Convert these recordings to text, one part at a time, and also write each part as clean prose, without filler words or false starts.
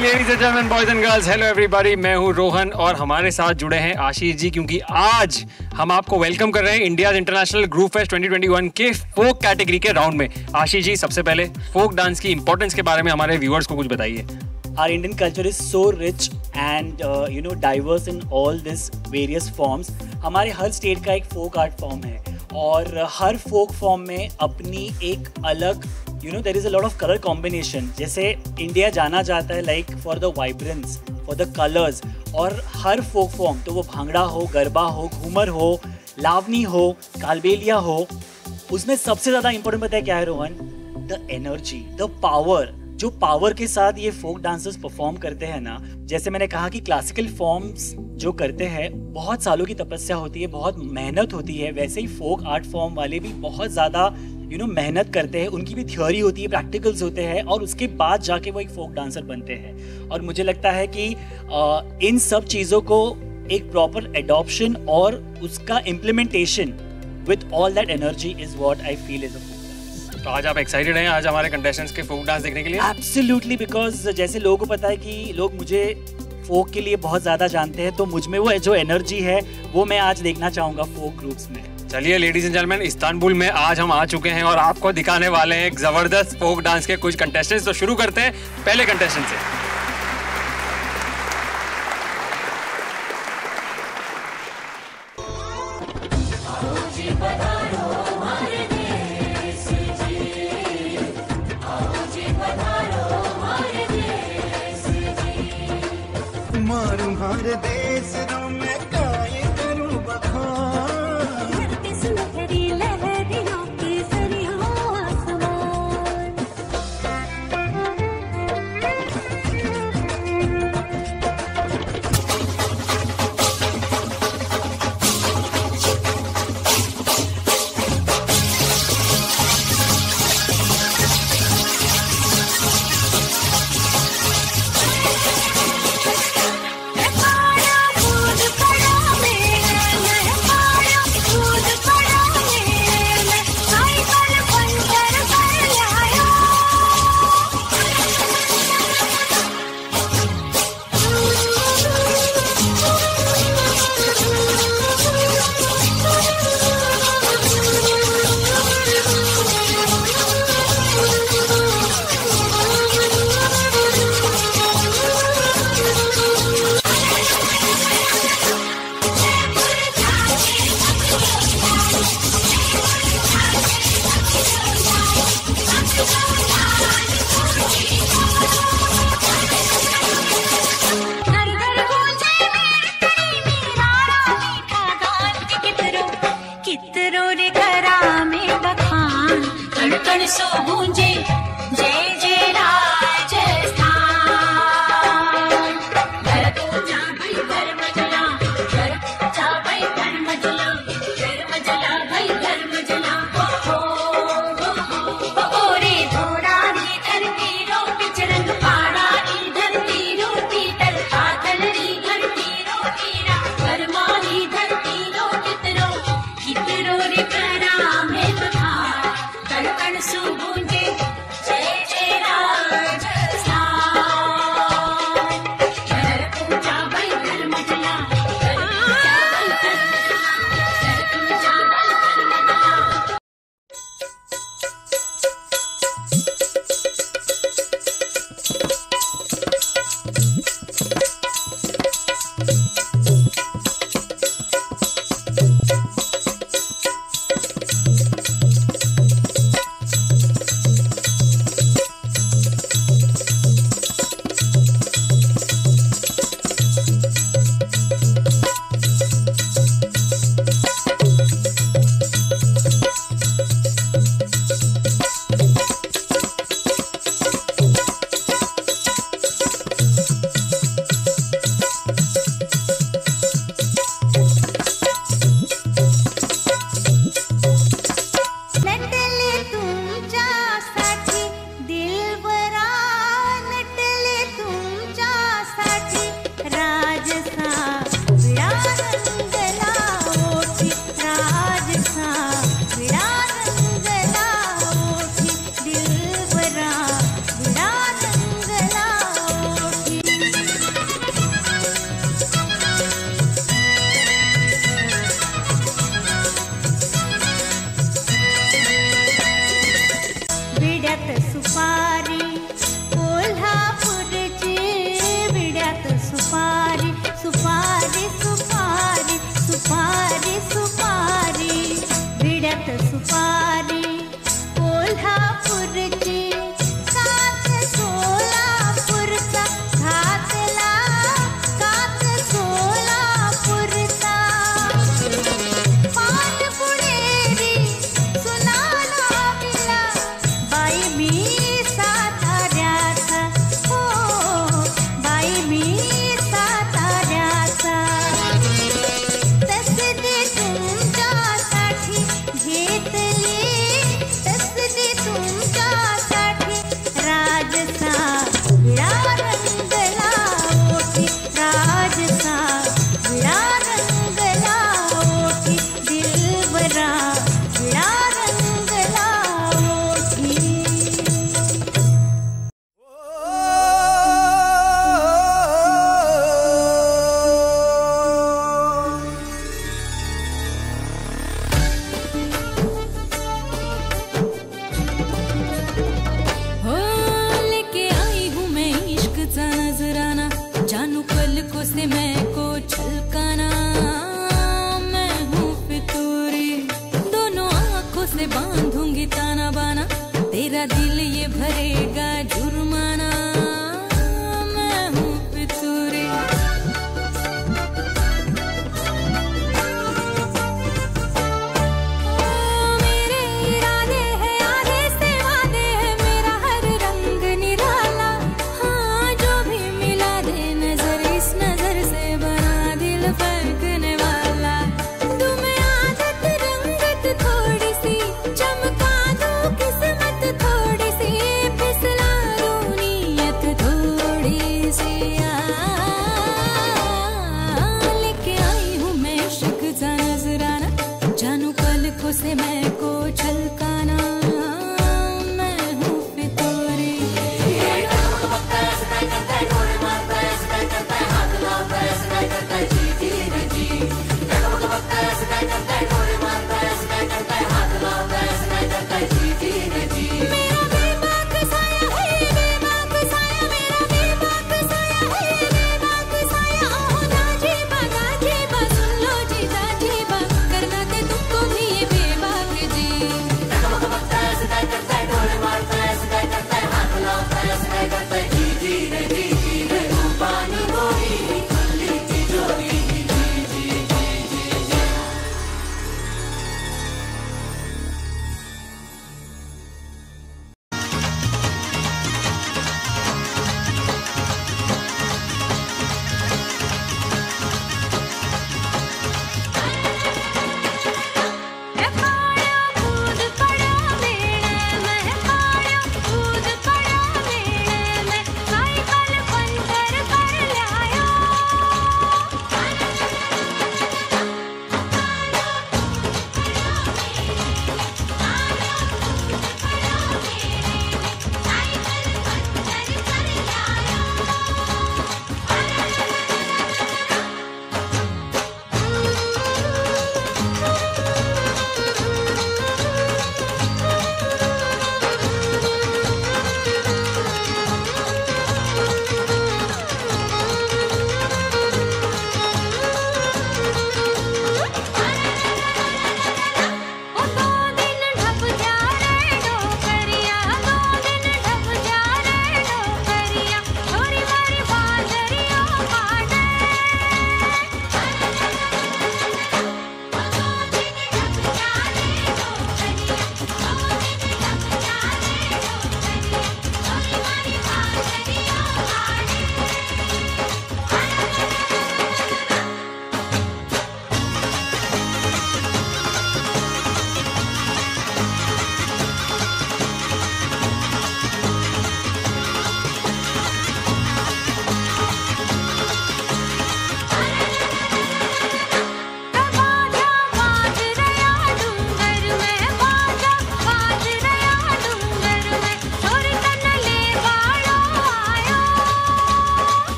morning, ladies and gentlemen, boys and girls. Hello everybody. मैं हूँ रोहन और हमारे साथ जुड़े हैं आशीष जी, क्योंकि आज हम आपको वेलकम कर रहे हैं इंडिया इंटरनेशनल ग्रूवफेस्ट 2021 के फोक कैटेगरी के राउंड में. आशीष जी, सबसे पहले फोक डांस की इंपॉर्टेंस के बारे में हमारे व्यूअर्स को कुछ बताइए. Our Indian culture is so rich and diverse in all this various forms. हमारे हर state का एक folk art form है और हर folk form में अपनी एक अलग there is a lot of color combination. जैसे India जाना जाता है like for the vibrance, for the colors और हर folk form तो वो भांगड़ा हो, गरबा हो, घूमर हो, लावनी हो, कालबेलिया हो, उसमें सबसे ज़्यादा important पता है क्या है Rohan? The energy, the power. जो पावर के साथ ये फोक डांसर्स परफॉर्म करते हैं ना, जैसे मैंने कहा कि क्लासिकल फॉर्म्स जो करते हैं बहुत सालों की तपस्या होती है, बहुत मेहनत होती है, वैसे ही फोक आर्ट फॉर्म वाले भी बहुत ज़्यादा मेहनत करते हैं, उनकी भी थ्योरी होती है, प्रैक्टिकल्स होते हैं और उसके बाद जाके वो एक फोक डांसर बनते हैं. और मुझे लगता है कि इन सब चीज़ों को एक प्रॉपर एडॉप्शन और उसका implementation with all that energy is what I feel is. तो आज आप एक्साइटेड हैं आज हमारे कंटेस्टेंट्स के फोक डांस देखने के लिए? एब्सोल्युटली, बिकॉज जैसे लोगों को पता है कि लोग मुझे फोक के लिए बहुत ज़्यादा जानते हैं, तो मुझ में वो जो एनर्जी है वो मैं आज देखना चाहूँगा फोक ग्रुप्स में. चलिए लेडीज एंड जेंटलमैन, इस्तांबुल में आज हम आ चुके हैं और आपको दिखाने वाले हैं एक ज़बरदस्त फोक डांस के कुछ कंटेस्टेंट्स. तो शुरू करते हैं पहले कंटेस्टेंट से. सुपारी बिड़त सुपारी कोल्हापुर की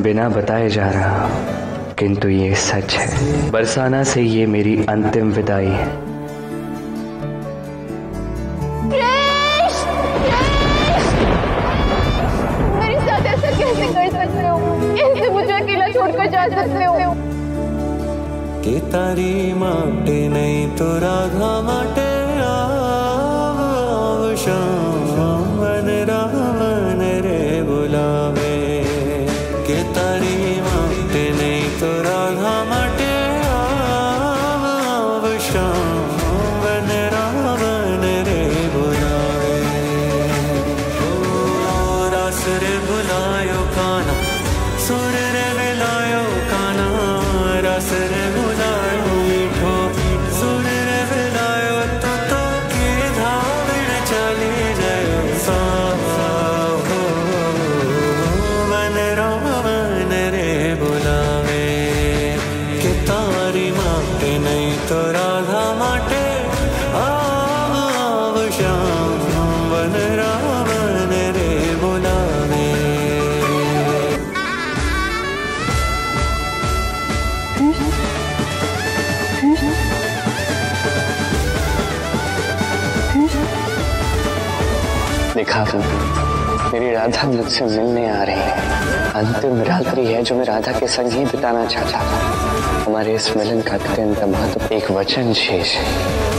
मैं बिना बताए जा रहा हूँ, किंतु ये सच है। बरसाना से ये मेरी अंतिम विदाई है। मेरे साथ ऐसा कैसे कर सकते हो? कैसे मुझे अकेला छोड़कर जा सकते हो? कि तारी माटे नहीं तो राधा माटे देखा तुम, मेरी राधा मुझसे मिलने आ रही है। अंतिम रात्रि है जो मैं राधा के संग ही बिताना चाहता हूँ। हमारे इस मिलन का अत्यंत महत्व एक वचन शेष है।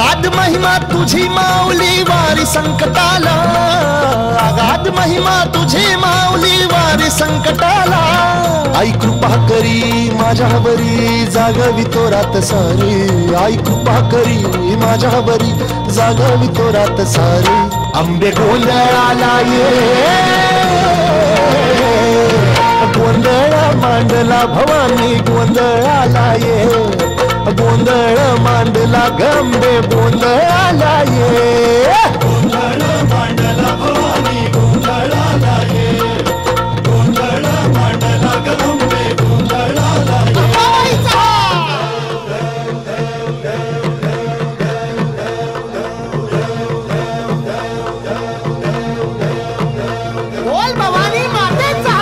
आगाध महिमा तुझी माऊली वारी संकटाला, आगाध महिमा तुझी माऊली वारी संकटाला. आई कृपा करी माझ्यावरी जागावी तो रात सारी, आई कृपा करी माझ्यावरी जागावी तो रात सारी. आंबे गोंधळाला ये गोंधळ मांडला भवानी, गोंधळाला ये गोंधळ मांडला गंबे गोंधळाला ये, गोंधळ मांडला भवानी गोंधळाला ये, गोंधळ मांडला गंबे गोंधळाला ये. बोल भवानी मातेचा.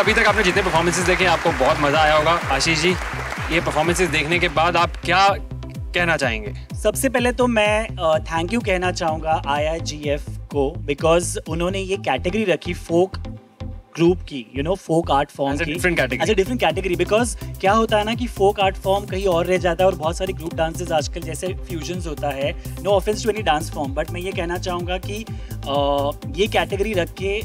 अभी तक आपने जितने परफॉर्मेंसेस देखे आपको बहुत मजा आया होगा. आशीष जी, ये परफॉर्मेंसेस देखने के बाद आप क्या कहना चाहेंगे? सबसे पहले तो मैं थैंक यू कहना चाहूँगा IIGF को, बिकॉज उन्होंने ये कैटेगरी रखी फोक ग्रुप की, you know, folk art form की डिफरेंट कैटेगरी. बिकॉज क्या होता है ना कि फोक आर्ट फॉर्म कहीं और रह जाता है और बहुत सारे ग्रुप डांसेस आजकल जैसे फ्यूजन्स होता है. No offence to any dance form, but मैं ये कहना चाहूँगा कि ये कैटेगरी रख के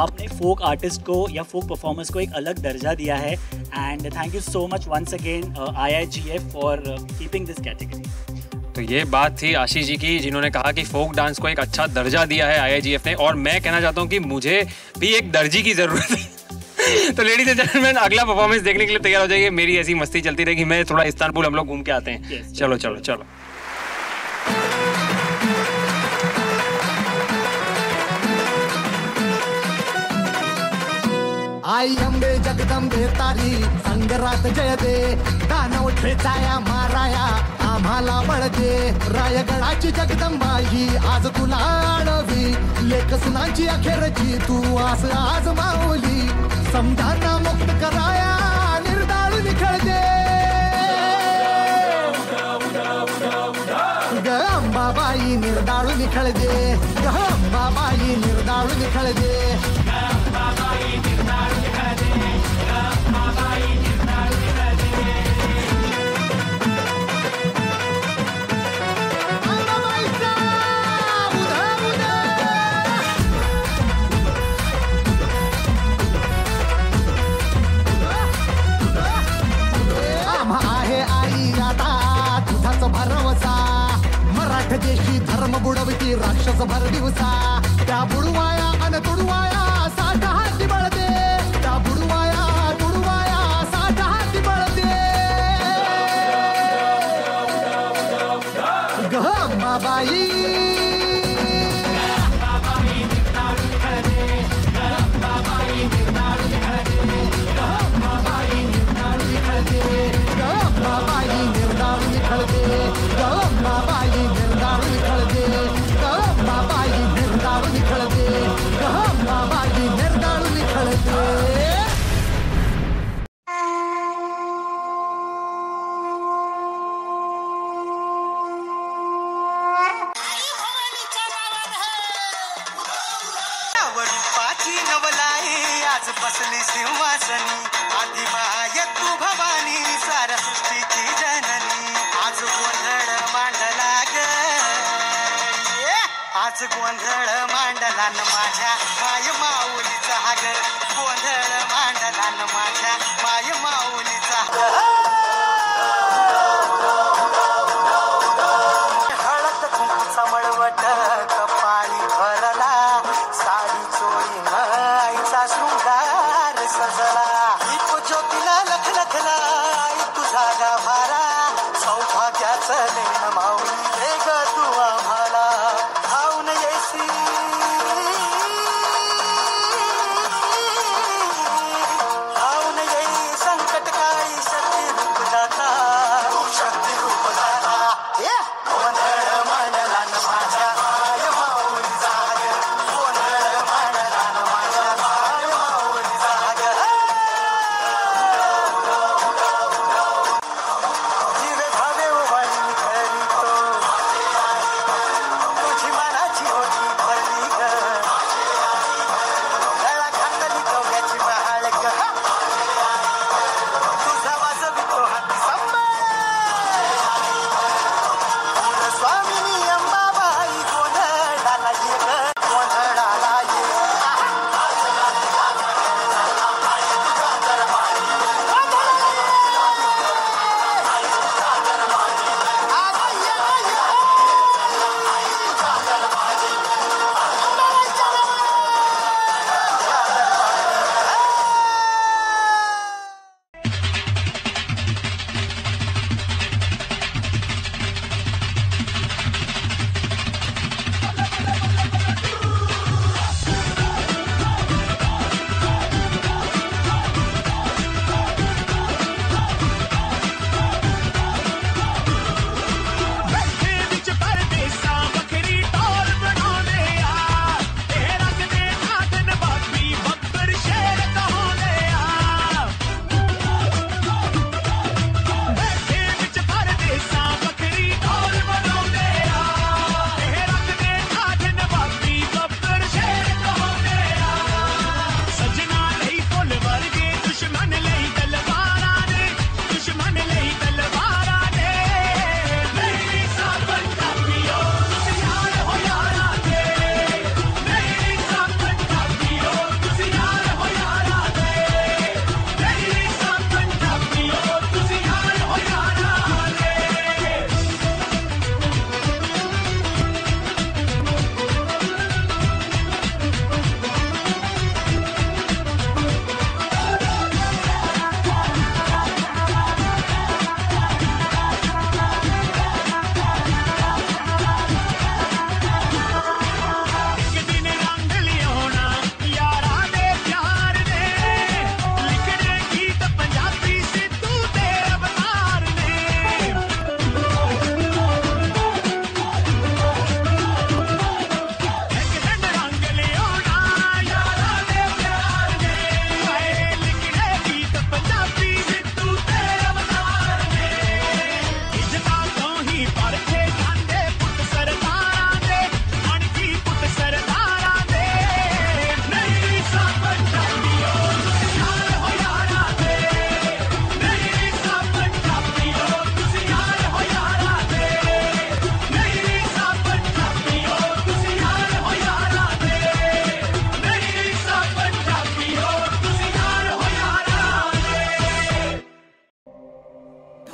आपने फोक आर्टिस्ट को या फोक परफॉर्मर्स को एक अलग दर्जा दिया है. And thank you so much once again IIGF for keeping this category. तो ये बात थी आशीष जी की, जिन्होंने कहा कि फोक डांस को एक अच्छा दर्जा दिया है IIGF ने, और मैं कहना चाहता हूँ कि मुझे भी एक दर्जी की ज़रूरत है. तो लेडीज एंड जेंटलमैन, अगला परफॉर्मेंस देखने के लिए तैयार हो जाइए. मेरी ऐसी मस्ती चलती रहेगी, मैं थोड़ा इस्तानबुल हम लोग घूम के आते हैं. Yes, चलो चलो चलो. आई अम्बे जगदंबे तारी संगरात जय दे, दानव ठेचाया माराया आम्हाला बळ दे. रायगडाची जगदंबा ही आज तुला आळवी, लेख सुनांची अखेरची तू आस आज माऊली. समधाना मुक्त कराया निर्दाळू निखळ दे. निर्दाळू निखळ दे, बाबाई निर्दाळू निखळ दे, बाबाई निर्दाळू निखळ दे, बाबाई निर्दाळू निखळ दे, बाबाईचा उधा उधा। आम्हा आहे आई आता तुझाच भरवसा, देशी धर्म बुडवती राक्षस भर दिवसा, त्या बुडवाया अन तुडवाया साठा हाती बळते, त्या बुडवाया तुडवाया साठा हाती बळते, गहमाबाई गोंधळ मांडला न माझ्या माय माऊलीचा हागर, गोंधळ मांडला न माझ्या माय माऊलीचा हळद कुंकूचा मळवट कपाळी भरला, साडी चोळी माईचा शृंगार सजला, दीप ज्योतीला लख लखला आई तुझा गाभारा, सौभाग्याचं लेण माऊली हे ग तू आम्हाला,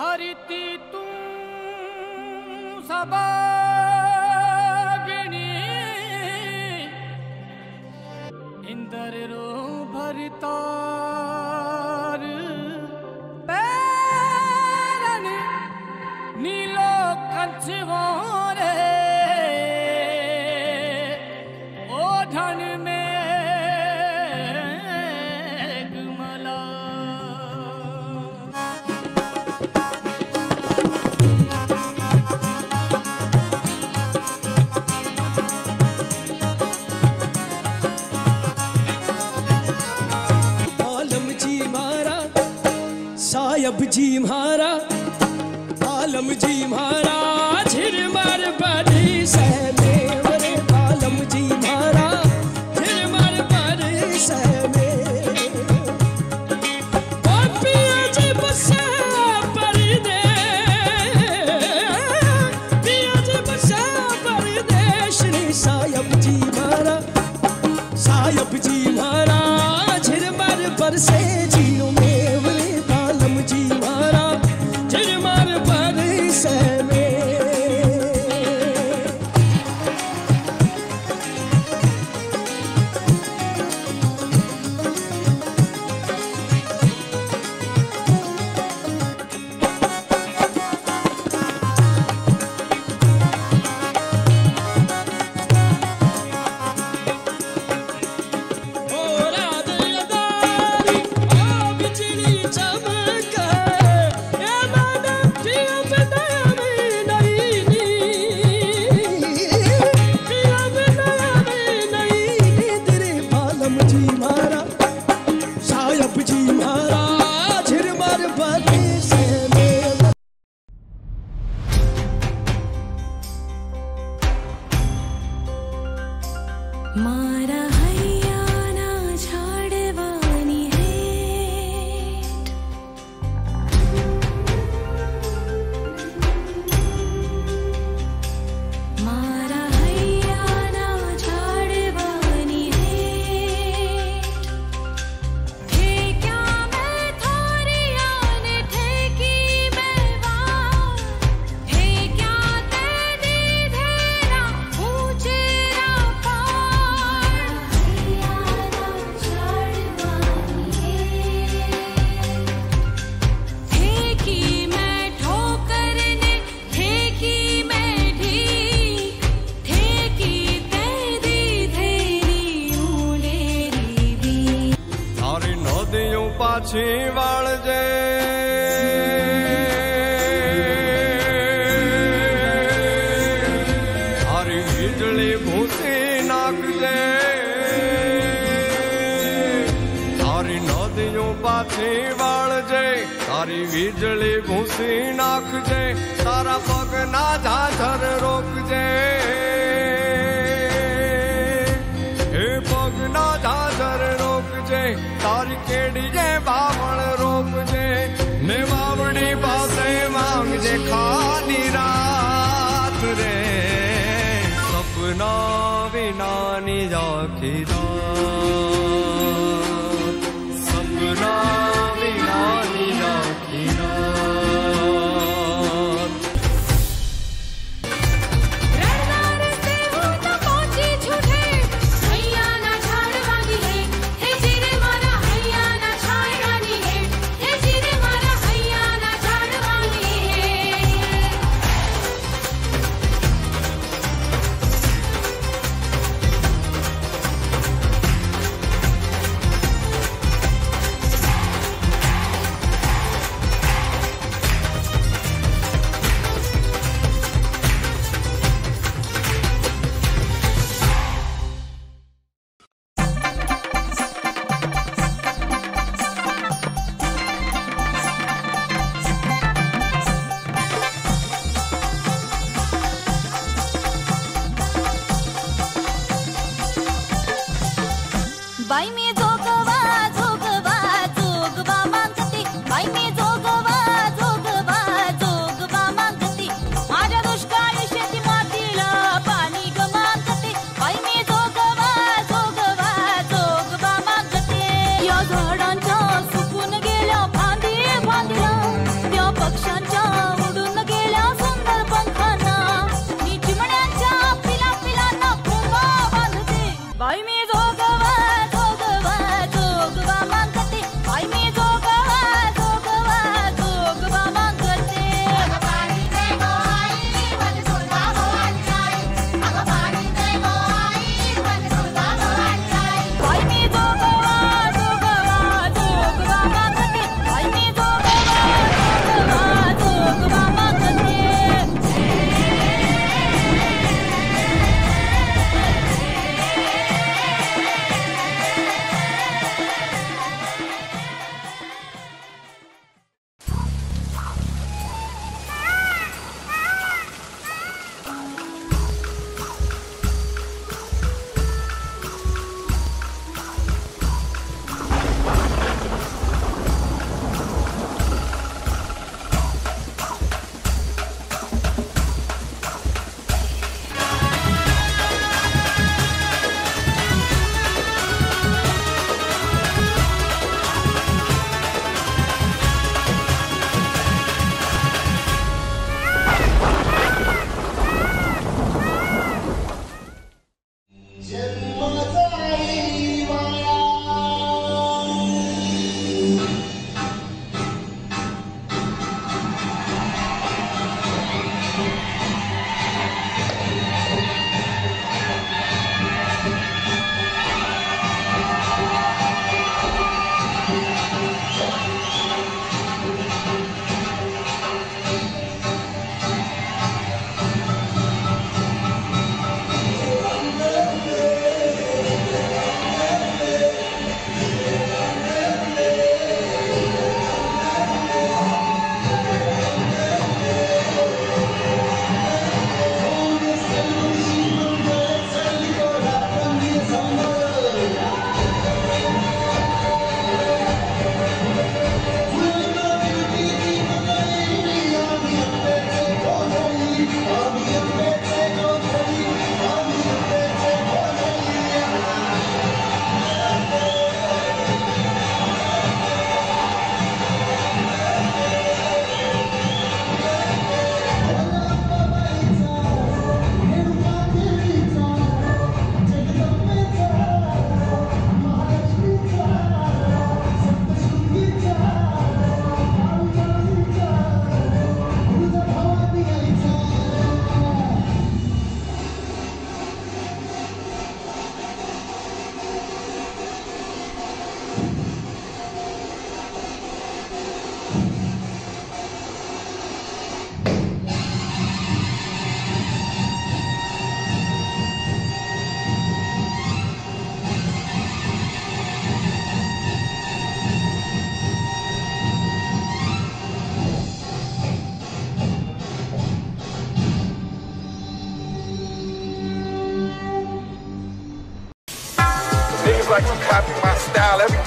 हरिति तू सबागिनी इंद्र रो भरतार पैरन नीलो कंचवो सायब जी म्हारा आलम जी म्हारा झिरमर बड़ी सहमे वरे आलम जी म्हारा झिरमर बड़ी सहमे पापिया जी बसा परदेश श्री सायब जी म्हारा झिरमर बरसे जियो में जी मारा जिरमर बड़ी सहमे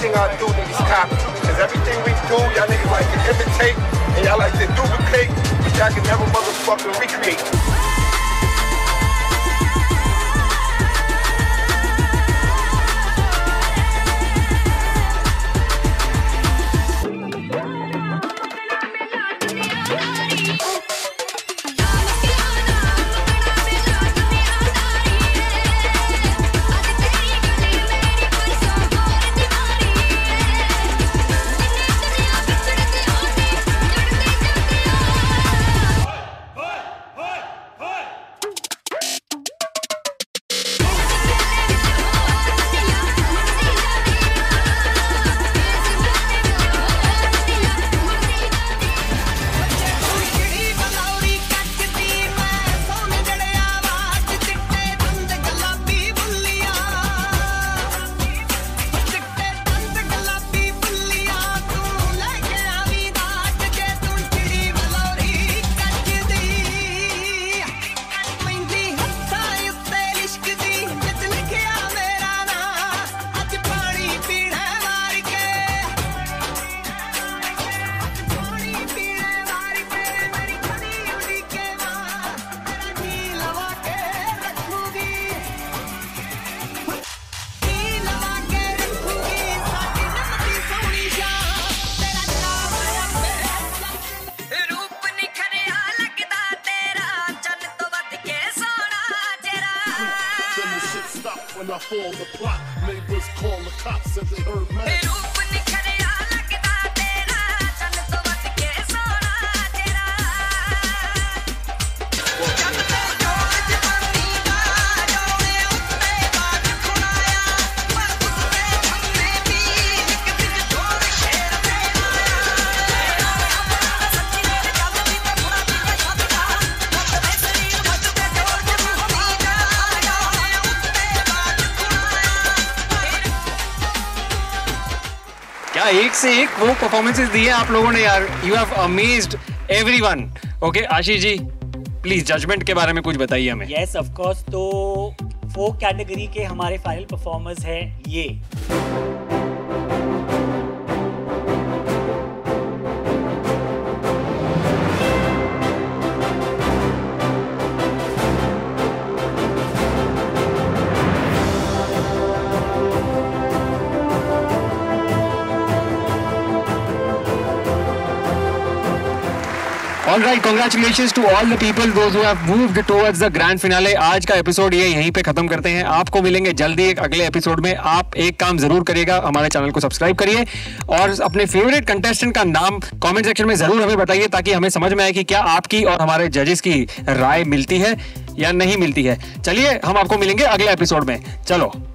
everything I do, niggas copy. Cause everything we do, y'all niggas like to imitate, and y'all like to duplicate, but y'all can never motherfucking recreate. When I fall the plot, neighbors call the cops and they heard mass. एक से एक वो performances दिए आप लोगों ने यार, you have amazed everyone. Okay Ashish ji, please judgement के बारे में कुछ बताइए हमें। यस ऑफ कोर्स, तो फोक कैटेगरी के हमारे फाइनल परफॉर्मर्स हैं ये। All right, congratulations to all the people, those who have moved towards the grand finale। आज का एपिसोड ये यहीं पे खत्म करते हैं। आपको मिलेंगे जल्दी एक अगले एपिसोड में। आप एक काम जरूर करिएगा, हमारे चैनल को सब्सक्राइब करिए और अपने फेवरेट कंटेस्टेंट का नाम कमेंट सेक्शन में जरूर हमें बताइए, ताकि हमें समझ में आए कि क्या आपकी और हमारे जजेस की राय मिलती है या नहीं मिलती है। चलिए, हम आपको मिलेंगे अगले एपिसोड में। चलो।